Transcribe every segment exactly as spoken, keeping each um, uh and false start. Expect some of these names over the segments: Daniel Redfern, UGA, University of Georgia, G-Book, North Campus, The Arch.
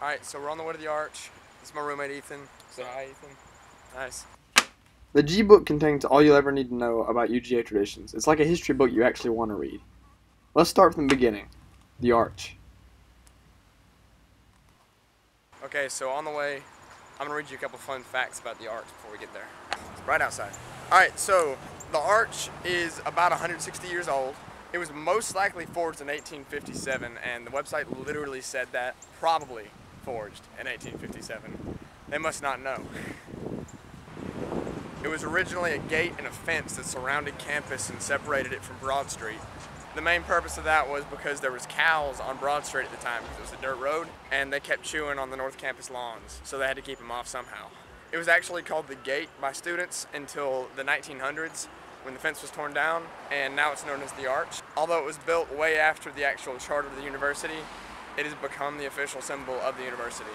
Alright, so we're on the way to the Arch. This is my roommate Ethan. Say hi, Ethan. Nice. The G-Book contains all you'll ever need to know about U G A traditions. It's like a history book you actually want to read. Let's start from the beginning. The Arch. Okay, so on the way, I'm going to read you a couple fun facts about the Arch before we get there. It's right outside. Alright, so the Arch is about one hundred sixty years old. It was most likely forged in eighteen fifty-seven, and the website literally said that, probably forged in eighteen fifty-seven. They must not know. It was originally a gate and a fence that surrounded campus and separated it from Broad Street. The main purpose of that was because there was cows on Broad Street at the time, because it was a dirt road, and they kept chewing on the North Campus lawns, so they had to keep them off somehow. It was actually called the Gate by students until the nineteen hundreds, when the fence was torn down, and now it's known as the Arch. Although it was built way after the actual charter of the university, it has become the official symbol of the university.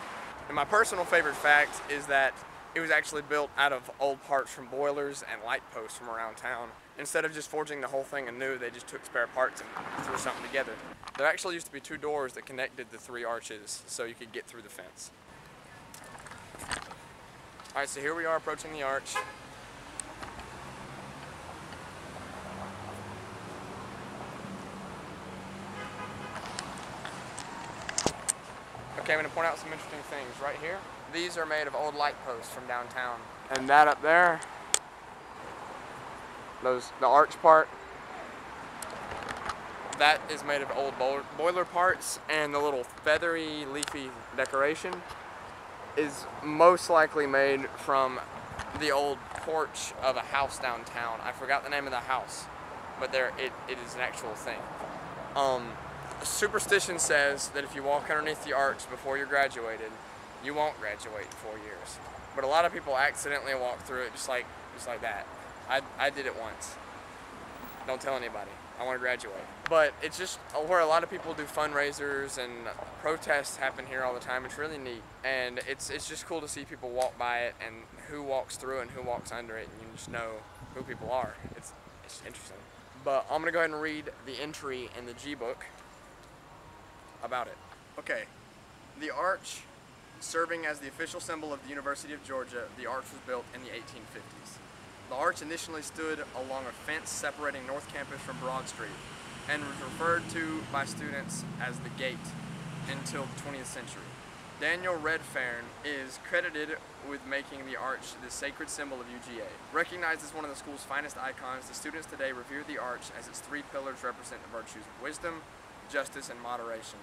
And my personal favorite fact is that it was actually built out of old parts from boilers and light posts from around town. Instead of just forging the whole thing anew, they just took spare parts and threw something together. There actually used to be two doors that connected the three arches so you could get through the fence. Alright, so here we are approaching the Arch. Okay, I'm going to point out some interesting things right here. These are made of old light posts from downtown. And that up there, those the arch part, that is made of old boiler parts, and the little feathery, leafy decoration is most likely made from the old porch of a house downtown. I forgot the name of the house, but there it, it is an actual thing. Um, superstition says that if you walk underneath the arch before you're graduated, you won't graduate in four years. But a lot of people accidentally walk through it just like just like that. I, I did it once. Don't tell anybody. I want to graduate. But it's just where a lot of people do fundraisers, and protests happen here all the time. It's really neat. And it's, it's just cool to see people walk by it and who walks through it and who walks under it, and you just know who people are. It's, it's interesting. But I'm going to go ahead and read the entry in the G-Book about it. Okay. The Arch. Serving as the official symbol of the University of Georgia, the Arch was built in the eighteen fifties. The Arch initially stood along a fence separating North Campus from Broad Street, and was referred to by students as the Gate until the twentieth century. Daniel Redfern is credited with making the Arch the sacred symbol of U G A. Recognized as one of the school's finest icons, the students today revere the Arch as its three pillars represent the virtues of wisdom, justice, and moderation.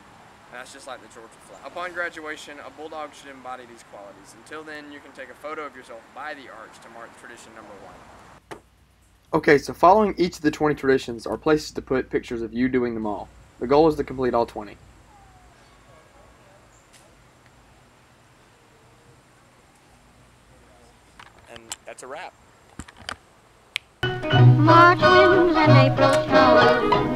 And that's just like the Georgia flag. Upon graduation, a bulldog should embody these qualities. Until then, you can take a photo of yourself by the Arch to mark tradition number one. Okay, so following each of the twenty traditions are places to put pictures of you doing them all. The goal is to complete all twenty. And that's a wrap. March winds and April showers.